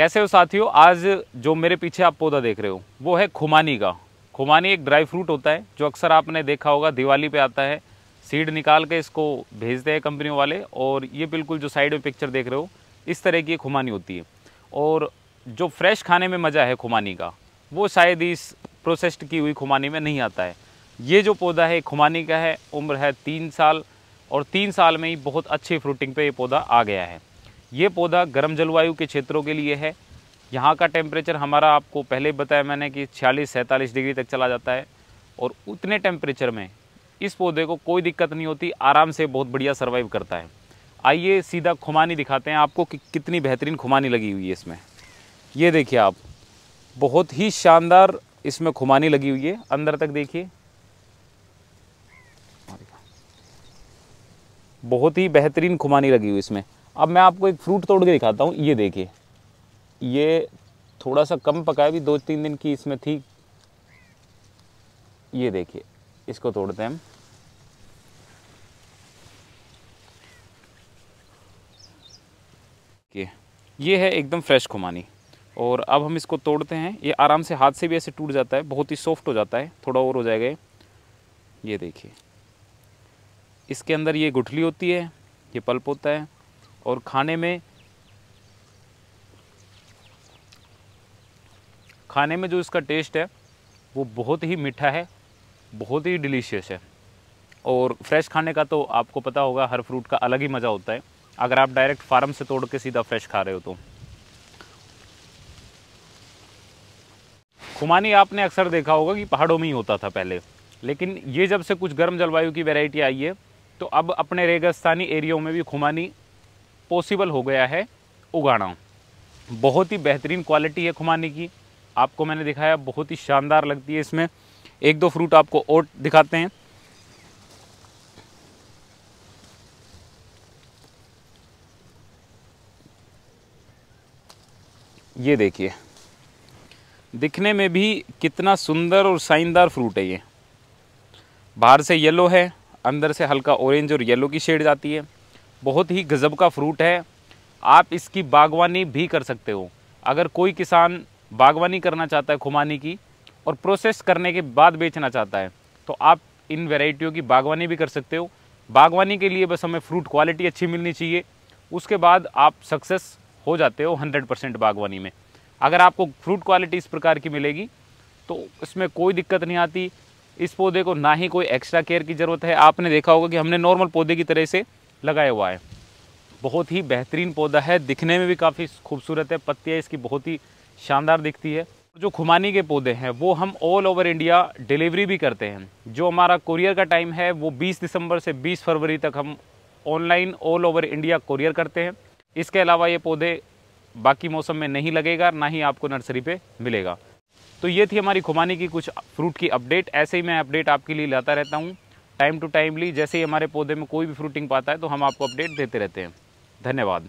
कैसे हो साथियों, आज जो मेरे पीछे आप पौधा देख रहे हो वो है खुमानी का। खुमानी एक ड्राई फ्रूट होता है जो अक्सर आपने देखा होगा दिवाली पे आता है, सीड निकाल के इसको भेजते हैं कंपनियों वाले। और ये बिल्कुल जो साइड में पिक्चर देख रहे हो इस तरह की खुमानी होती है। और जो फ्रेश खाने में मज़ा है खुमानी का वो शायद इस प्रोसेस्ड की हुई खुमानी में नहीं आता है। ये जो पौधा है खुमानी का है, उम्र है 3 साल और 3 साल में ही बहुत अच्छी फ्रूटिंग पे ये पौधा आ गया है। ये पौधा गर्म जलवायु के क्षेत्रों के लिए है। यहाँ का टेम्परेचर हमारा आपको पहले बताया मैंने कि 46-47 डिग्री तक चला जाता है और उतने टेम्परेचर में इस पौधे को कोई दिक्कत नहीं होती, आराम से बहुत बढ़िया सर्वाइव करता है। आइए सीधा खुमानी दिखाते हैं आपको कि कितनी बेहतरीन खुमानी लगी हुई है इसमें। ये देखिए आप, बहुत ही शानदार इसमें खुमानी लगी हुई है। अंदर तक देखिए, बहुत ही बेहतरीन खुमानी लगी हुई इसमें। अब मैं आपको एक फ्रूट तोड़ के दिखाता हूँ। ये देखिए, ये थोड़ा सा कम पकाया, भी 2-3 दिन की इसमें थी। ये देखिए, इसको तोड़ते हैं हम। ये है एकदम फ्रेश खुमानी और अब हम इसको तोड़ते हैं। ये आराम से हाथ से भी ऐसे टूट जाता है, बहुत ही सॉफ्ट हो जाता है। थोड़ा और हो जाएगा। ये देखिए, इसके अंदर ये गुठली होती है, ये पल्प होता है और खाने में जो इसका टेस्ट है वो बहुत ही मीठा है, बहुत ही डिलीशियस है। और फ्रेश खाने का तो आपको पता होगा हर फ्रूट का अलग ही मज़ा होता है, अगर आप डायरेक्ट फार्म से तोड़ के सीधा फ्रेश खा रहे हो तो। खुमानी आपने अक्सर देखा होगा कि पहाड़ों में ही होता था पहले, लेकिन ये जब से कुछ गर्म जलवायु की वैरायटी आई है तो अब अपने रेगिस्तानी एरियो में भी खुमानी पॉसिबल हो गया है उगाना। बहुत ही बेहतरीन क्वालिटी है खुमानी की, आपको मैंने दिखाया, बहुत ही शानदार लगती है। इसमें 1-2 फ्रूट आपको और दिखाते हैं। ये देखिए, दिखने में भी कितना सुंदर और शानदार फ्रूट है। ये बाहर से येलो है, अंदर से हल्का ऑरेंज और येलो की शेड जाती है। बहुत ही गजब का फ्रूट है। आप इसकी बागवानी भी कर सकते हो। अगर कोई किसान बागवानी करना चाहता है खुमानी की और प्रोसेस करने के बाद बेचना चाहता है तो आप इन वैरायटियों की बागवानी भी कर सकते हो। बागवानी के लिए बस हमें फ्रूट क्वालिटी अच्छी मिलनी चाहिए, उसके बाद आप सक्सेस हो जाते हो 100% बागवानी में। अगर आपको फ्रूट क्वालिटी इस प्रकार की मिलेगी तो इसमें कोई दिक्कत नहीं आती। इस पौधे को ना ही कोई एक्स्ट्रा केयर की ज़रूरत है। आपने देखा होगा कि हमने नॉर्मल पौधे की तरह से लगाया हुआ है। बहुत ही बेहतरीन पौधा है, दिखने में भी काफ़ी खूबसूरत है, पत्तियाँ इसकी बहुत ही शानदार दिखती है। जो खुमानी के पौधे हैं वो हम ऑल ओवर इंडिया डिलीवरी भी करते हैं। जो हमारा कोरियर का टाइम है वो 20 दिसंबर से 20 फरवरी तक हम online all over India courier करते हैं। इसके अलावा ये पौधे बाकी मौसम में नहीं लगेगा, ना ही आपको नर्सरी पे मिलेगा। तो ये थी हमारी खुमानी की कुछ फ्रूट की अपडेट। ऐसे ही मैं अपडेट आपके लिए लाता रहता हूँ टाइम टू टाइमली। जैसे ही हमारे पौधे में कोई भी फ्रूटिंग पाता है तो हम आपको अपडेट देते रहते हैं। धन्यवाद।